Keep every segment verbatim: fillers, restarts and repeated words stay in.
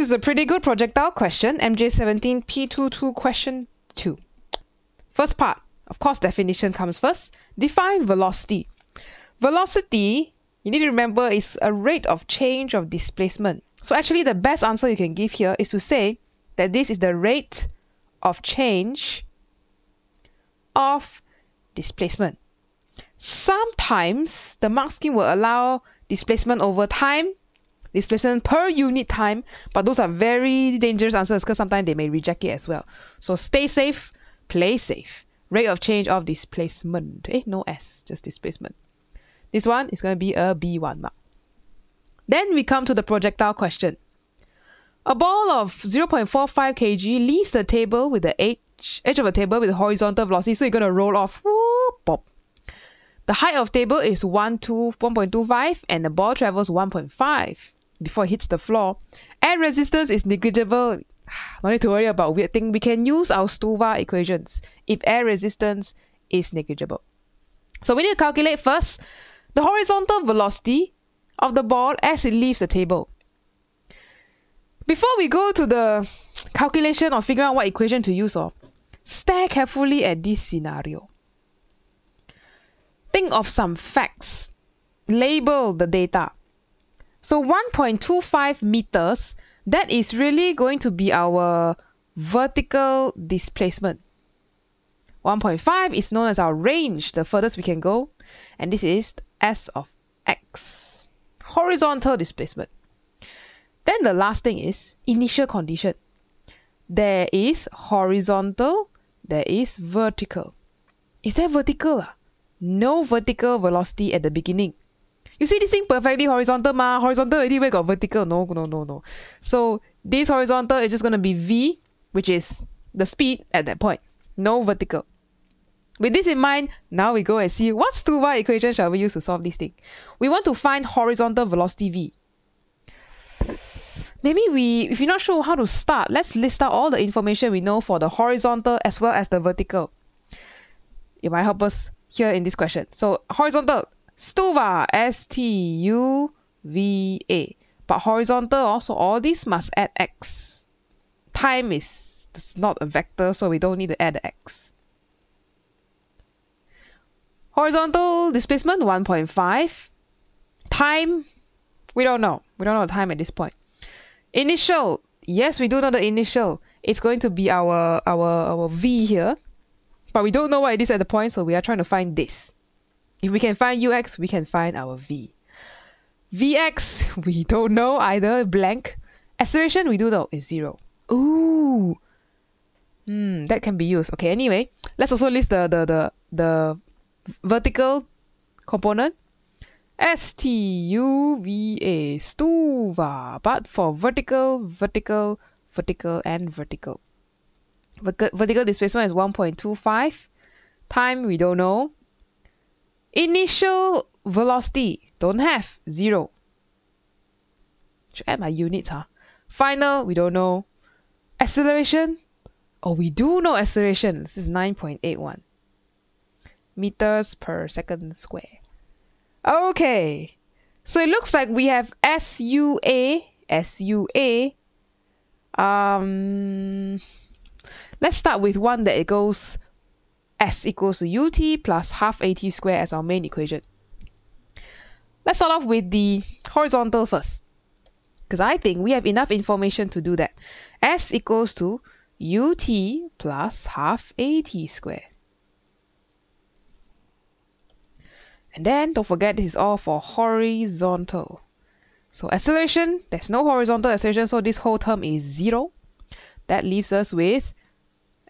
This is a pretty good projectile question, M J seventeen P twenty-two question two. First part, of course definition comes first. Define velocity. Velocity, you need to remember, is a rate of change of displacement. So actually the best answer you can give here is to say that this is the rate of change of displacement. Sometimes the mark scheme will allow displacement over time, displacement per unit time, but those are very dangerous answers because sometimes they may reject it as well. So stay safe, play safe. Rate of change of displacement. Eh, no S, just displacement. This one is going to be a B one mark. Then we come to the projectile question. A ball of zero point four five kilograms leaves the table with the edge, edge of a table with horizontal velocity. So you're going to roll off. Whoop, pop. The height of table is one point two five and the ball travels one point five before it hits the floor. Air resistance is negligible. No need to worry about weird thing. We can use our Stuva equations if air resistance is negligible. So we need to calculate first the horizontal velocity of the ball as it leaves the table. Before we go to the calculation or figuring out what equation to use, or stare carefully at this scenario. Think of some facts. Label the data. So one point two five meters, that is really going to be our vertical displacement. one point five is known as our range, the furthest we can go. And this is S of X, horizontal displacement. Then the last thing is initial condition. There is horizontal, there is vertical. Is there vertical? Ah? No vertical velocity at the beginning. You see this thing perfectly horizontal ma, horizontal already where got vertical? No, no, no, no. So this horizontal is just going to be V, which is the speed at that point. No vertical. With this in mind, now we go and see what Stuva equation shall we use to solve this thing. We want to find horizontal velocity V. Maybe we, if you're not sure how to start, let's list out all the information we know for the horizontal as well as the vertical. It might help us here in this question. So horizontal, Stuva, S T U V A. But horizontal also, all these must add X. Time is It's not a vector, so we don't need to add the X. Horizontal displacement, one point five. Time, we don't know. We don't know the time at this point. Initial, yes, we do know the initial. It's going to be our, our, our V here. But we don't know what it is at the point, so we are trying to find this. If we can find U X, we can find our V. V X, we don't know either, blank. Acceleration, we do know, is zero. Ooh. Mm, that can be used. Okay, anyway, let's also list the, the, the, the vertical component. S T U V A, Stuva. But for vertical, vertical, vertical, and vertical. Vertical, vertical displacement is one point two five. Time, we don't know. Initial velocity, don't have, zero. Should add my units, huh? Final, we don't know. Acceleration, oh, we do know acceleration. This is nine point eight one meters per second square. Okay, so it looks like we have S U A, S U A. Um, let's start with one that it goes S equals to U T plus half A T squared as our main equation. Let's start off with the horizontal first, because I think we have enough information to do that. S equals to U T plus half A T squared. And then, don't forget, this is all for horizontal. So acceleration, there's no horizontal acceleration, so this whole term is zero. That leaves us with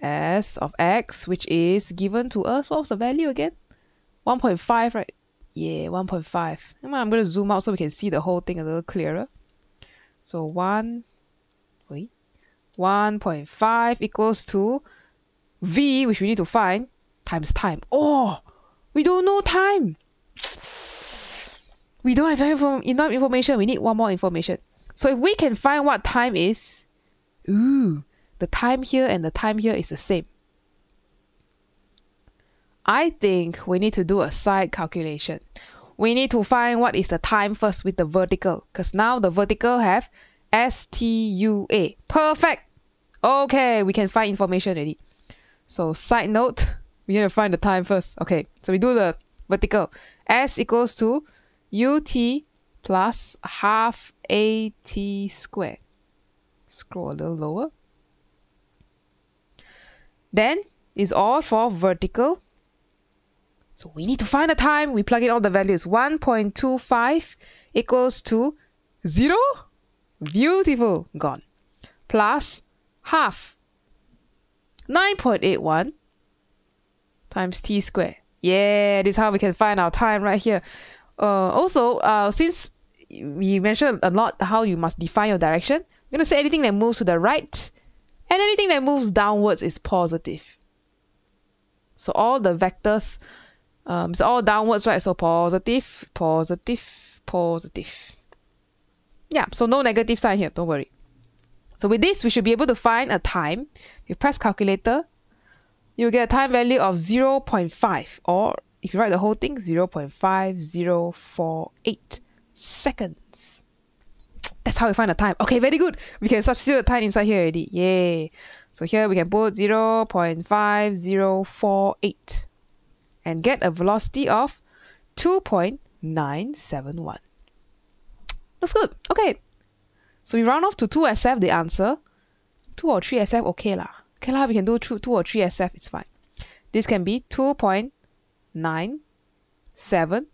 S of X, which is given to us. What was the value again? one point five, right? Yeah, one point five. I'm going to zoom out so we can see the whole thing a little clearer. So one, wait, one point five equals to V, which we need to find, times time. Oh, we don't know time. We don't have enough information. We need one more information. So if we can find what time is, ooh, the time here and the time here is the same. I think we need to do a side calculation. We need to find what is the time first with the vertical, because now the vertical have S T U A. Perfect. Okay, we can find information already. So side note, we need to find the time first. Okay, so we do the vertical. S equals to U T plus half A T squared. Scroll a little lower. Then it's all for vertical. So we need to find the time. We plug in all the values. one point two five equals to zero. Beautiful. Gone. Plus half. nine point eight one times t squared. Yeah, this is how we can find our time right here. Uh, also, uh, since we mentioned a lot how you must define your direction, I'm going to say anything that moves to the right and anything that moves downwards is positive. So all the vectors, um, it's all downwards, right? So positive, positive, positive. Yeah, so no negative sign here, don't worry. So with this, we should be able to find a time. You press calculator, you get a time value of zero point five, or if you write the whole thing, zero point five zero four eight seconds. That's how we find the time. Okay, very good. We can substitute the time inside here already. Yay. So here we can put zero point five zero four eight and get a velocity of two point nine seven one. Looks good. Okay. So we round off to two S F the answer. two or three S F, okay lah. Okay lah, we can do two or three S F, it's fine. This can be two point nine seven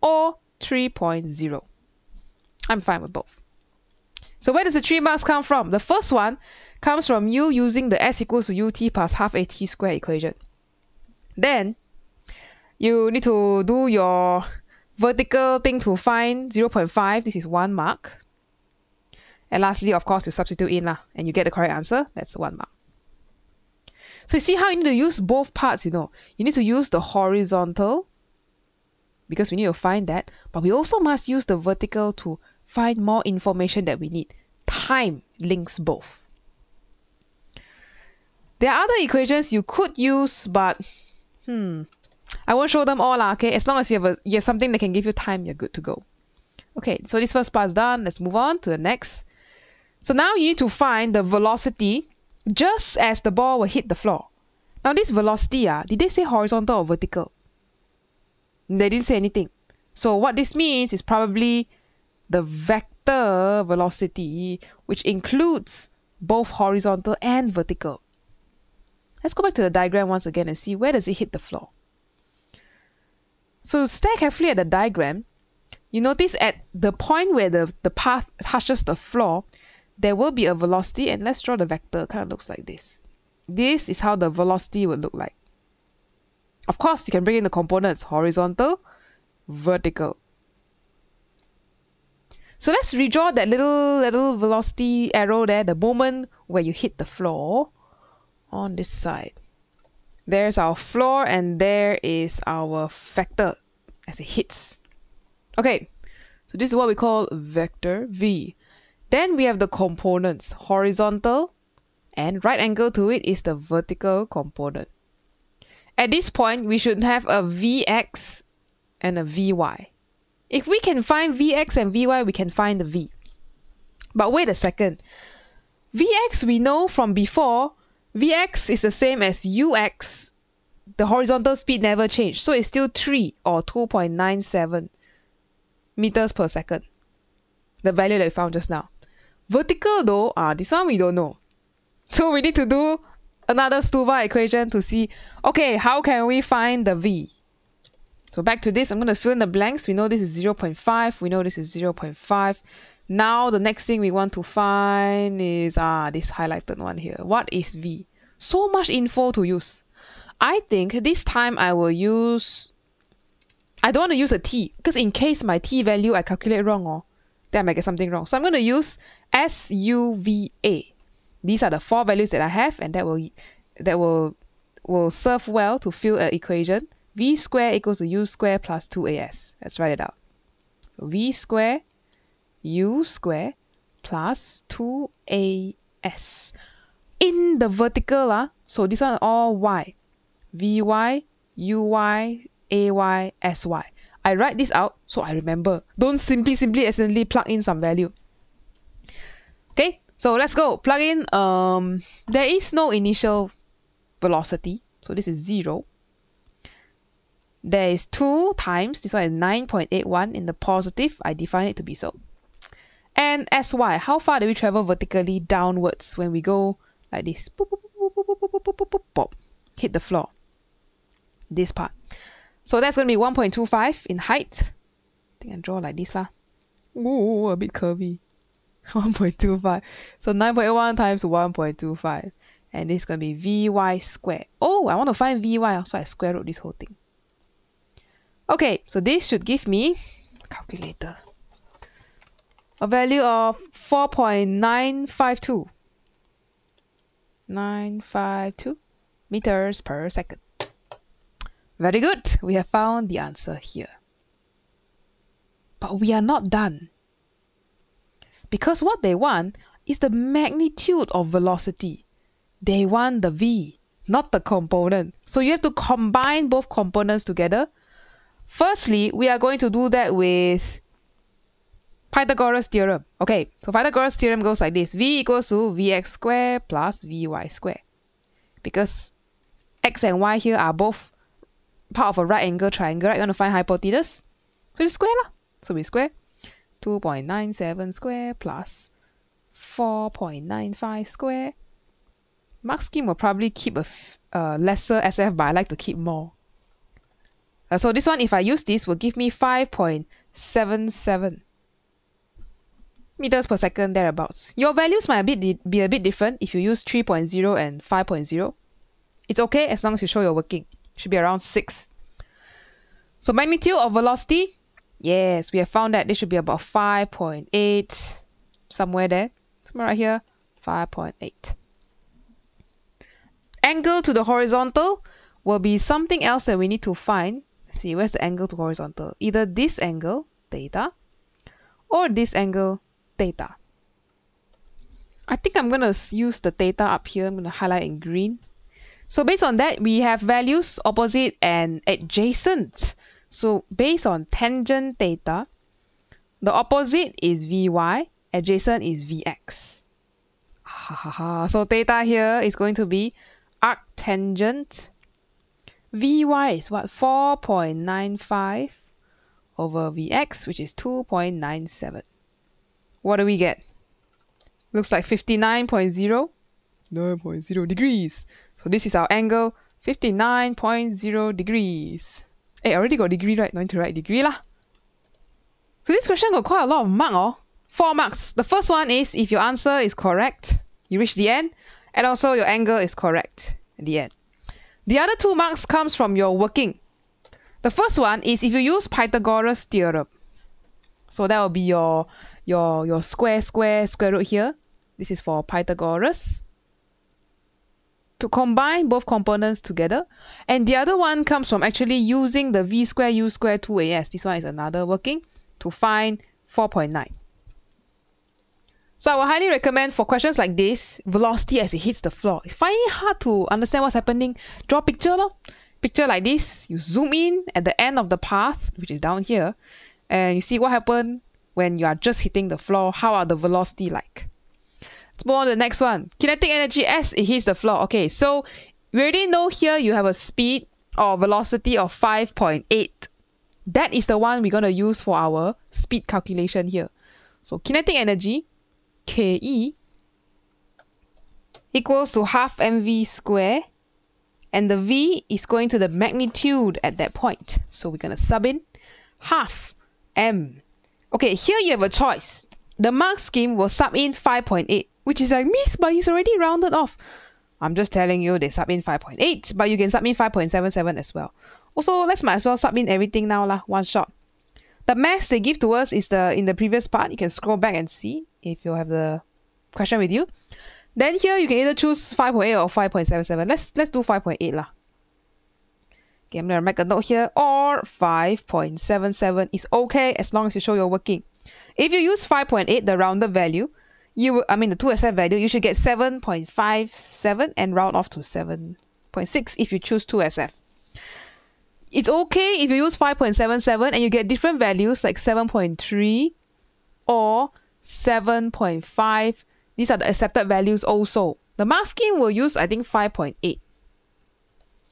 or three point zero. I'm fine with both. So where does the three marks come from? The first one comes from you using the S equals to U T plus half A T squared equation. Then you need to do your vertical thing to find zero point five. This is one mark. And lastly, of course, you substitute in lah, and you get the correct answer. That's one mark. So you see how you need to use both parts, you know. You need to use the horizontal, because we need to find that. But we also must use the vertical to find more information that we need. Time links both. There are other equations you could use, but hmm, I won't show them all lah, okay? As long as you have, a, you have something that can give you time, you're good to go. Okay, so this first part's done. Let's move on to the next. So now you need to find the velocity just as the ball will hit the floor. Now this velocity, ah, did they say horizontal or vertical? They didn't say anything. So what this means is probably the vector velocity, which includes both horizontal and vertical. Let's go back to the diagram once again and see where does it hit the floor. So stare carefully at the diagram. You notice at the point where the, the path touches the floor, there will be a velocity, and let's draw the vector. It kind of looks like this. This is how the velocity would look like. Of course, you can bring in the components, horizontal, vertical. So let's redraw that little, little velocity arrow there, the moment where you hit the floor on this side. There's our floor, and there is our vector as it hits. Okay, so this is what we call vector V. Then we have the components, horizontal, and right angle to it is the vertical component. At this point, we should have a Vx and a Vy. If we can find Vx and Vy, we can find the V. But wait a second. Vx we know from before, Vx is the same as Ux. The horizontal speed never changed, so it's still three or two point nine seven. meters per second, the value that we found just now. Vertical though, ah, this one we don't know. So we need to do another Stuva equation to see, okay, how can we find the V? So back to this, I'm going to fill in the blanks. We know this is zero point five, we know this is zero point five. Now the next thing we want to find is ah, this highlighted one here. What is V? So much info to use. I think this time I will use... I don't want to use a t, because in case my t value I calculate wrong, or then I might get something wrong. So I'm going to use S U V A. These are the four values that I have, and that will that will will serve well to fill an equation. V square equals to U square plus two A S. Let's write it out. So V square U square plus two A S. In the vertical, uh, so this one all y. Vy, Uy, A Y, S Y. I write this out so I remember. Don't simply, simply, accidentally plug in some value. So let's go. Plug in. Um, there is no initial velocity. So this is zero. There is two times. This one is nine point eight one in the positive. I define it to be so. And S Y. How far do we travel vertically downwards when we go like this? Boop, boop, boop, boop, boop, boop, boop, boop, boop, boop. Hit the floor. This part. So that's going to be one point two five in height. I think I draw like this lah. Ooh, a bit curvy. one point two five. So nine point eight one times one point two five. And this is going to be Vy squared. Oh, I want to find Vy. So I square root this whole thing. Okay, so this should give me, calculator, a value of four point nine five two. nine five two meters per second. Very good. We have found the answer here. But we are not done. Because what they want is the magnitude of velocity. They want the V, not the component. So you have to combine both components together. Firstly, we are going to do that with Pythagoras theorem. Okay, so Pythagoras theorem goes like this. V equals to Vx squared plus Vy squared. Because X and Y here are both part of a right angle triangle, right? You want to find hypotenuse. So just square lah. So we square. two point nine seven square plus four point nine five square. Mark scheme will probably keep a uh, lesser S F, but I like to keep more. Uh, so this one, if I use this, will give me five point seven seven meters per second, thereabouts. Your values might a bit be a bit different if you use three point zero and five point zero. It's okay as long as you show you're working. It should be around six. So magnitude of velocity, yes, we have found that this should be about five point eight, somewhere there, somewhere right here, five point eight. Angle to the horizontal will be something else that we need to find. Let's see, where's the angle to horizontal? Either this angle, theta, or this angle, theta. I think I'm going to use the theta up here. I'm going to highlight in green. So based on that, we have values opposite and adjacent. So based on tangent theta, the opposite is Vy, adjacent is Vx. So theta here is going to be arctangent. Vy is what? four point nine five over Vx, which is two point nine seven. What do we get? Looks like fifty-nine point zero. nine point zero degrees. So this is our angle, fifty-nine point zero degrees. Hey, I already got degree, right? No need to write degree lah. So this question got quite a lot of marks, oh. Four marks. The first one is if your answer is correct, you reach the end, and also your angle is correct at the end. The other two marks comes from your working. The first one is if you use Pythagoras theorem. So that will be your, your, your square, square, square root here. This is for Pythagoras. To combine both components together. And the other one comes from actually using the V square, U square, two A S. This one is another working to find four point nine. So I would highly recommend for questions like this, velocity as it hits the floor. It's finding it hard to understand what's happening. Draw a picture. Lor. Picture like this. You zoom in at the end of the path, which is down here. And you see what happened when you are just hitting the floor. How are the velocity like? Let's move on to the next one. Kinetic energy as it hits the floor. Okay, so we already know here you have a speed or velocity of five point eight. That is the one we're going to use for our speed calculation here. So kinetic energy, Ke equals to half mv square, and the v is going to the magnitude at that point. So we're going to sub in half m. Okay, here you have a choice. The mark scheme will sub in five point eight, which is like, miss, but it's already rounded off. I'm just telling you they sub in five point eight, but you can sub in five point seven seven as well. Also, let's might as well sub in everything now lah, one shot. The mass they give to us is the in the previous part. You can scroll back and see if you have the question with you. Then here you can either choose five point eight or five point seven seven. Let's let's do five point eight lah. Okay, I'm gonna make a note here. Or five point seven seven is okay as long as you show you're working. If you use five point eight, the rounded value, you will, I mean the two S F value, you should get seven point five seven and round off to seven point six if you choose two S F. It's okay if you use five point seven seven and you get different values like seven point three or seven point five These are the accepted values also. The mark scheme will use, I think, five point eight.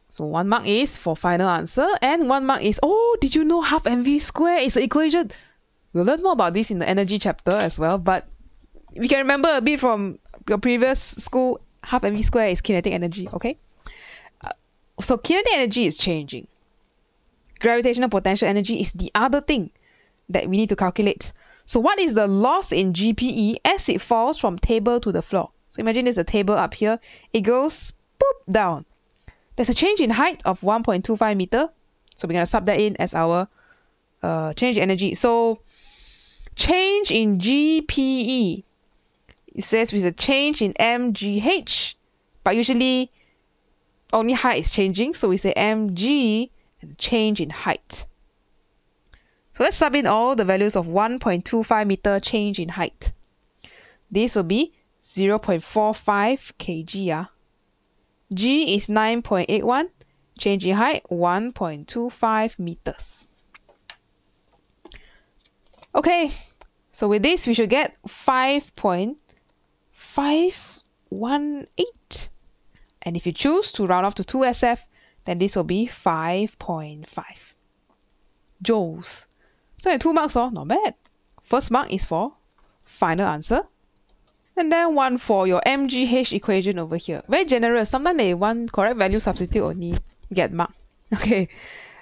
So one mark is for final answer and one mark is, oh, did you know half mv squared is an equation? We'll learn more about this in the energy chapter as well, but we can remember a bit from your previous school, half mv squared is kinetic energy, okay? Uh, so kinetic energy is changing. Gravitational potential energy is the other thing that we need to calculate. So what is the loss in G P E as it falls from table to the floor? So imagine there's a table up here. It goes boop down. There's a change in height of one point two five meters. So we're going to sub that in as our uh, change energy. So change in G P E. It says with a change in M G H. But usually only height is changing. So we say M G and change in height. So let's sub in all the values of one point two five meter change in height. This will be zero point four five kilograms. Yeah. G is nine point eight one, change in height one point two five meters. Okay, so with this we should get five point five one eight. And if you choose to round off to two S F, then this will be five point five joules. So in two marks, oh, not bad. First mark is for final answer. And then one for your M G H equation over here. Very generous. Sometimes they want correct value, substitute only, get mark. Okay,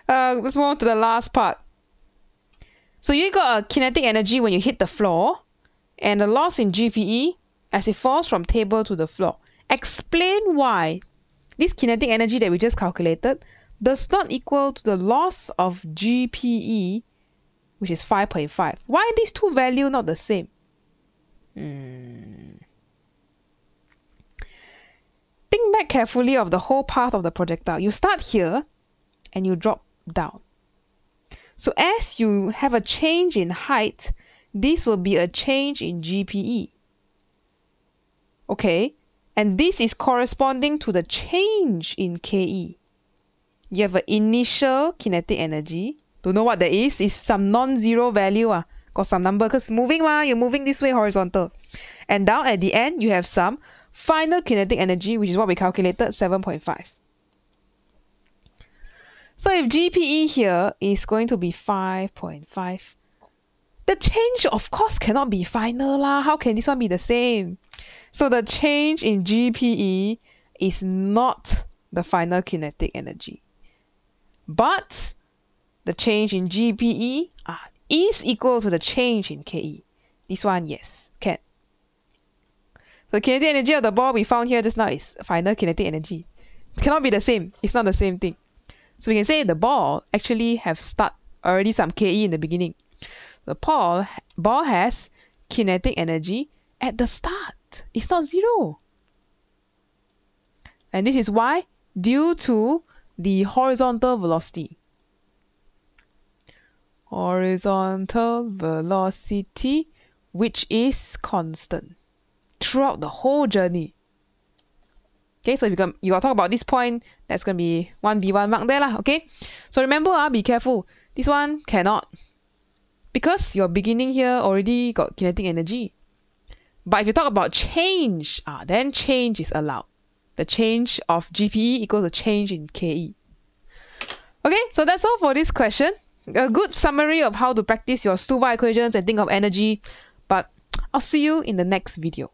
uh, let's move on to the last part. So you got a kinetic energy when you hit the floor and the loss in G P E as it falls from table to the floor. Explain why this kinetic energy that we just calculated does not equal to the loss of G P E, which is five point five. Why are these two values not the same? Hmm. Think back carefully of the whole path of the projectile. You start here and you drop down. So as you have a change in height, this will be a change in G P E. Okay, and this is corresponding to the change in K E. You have an initial kinetic energy. Don't know what that is. It's some non-zero value. Uh. Or some number, because moving ma, you're moving this way horizontal. And down at the end, you have some final kinetic energy, which is what we calculated, seven point five. So if G P E here is going to be five point five, the change, of course, cannot be final lah. How can this one be the same? So the change in G P E is not the final kinetic energy. But the change in G P E are is equal to the change in K E. This one, yes, can. So the kinetic energy of the ball we found here just now is final kinetic energy. It cannot be the same. It's not the same thing. So we can say the ball actually have start already some K E in the beginning. The ball, ball has kinetic energy at the start. It's not zero. And this is why, due to the horizontal velocity. Horizontal velocity, which is constant throughout the whole journey. Okay, so if you can, you gotta talk about this point. That's gonna be one B one mark there lah. Okay, so remember ah, be careful. This one cannot, because your beginning here already got kinetic energy. But if you talk about change, ah, then change is allowed. The change of G P E equals the change in K E. Okay, so that's all for this question. A good summary of how to practice your Stuva equations and think of energy, but I'll see you in the next video.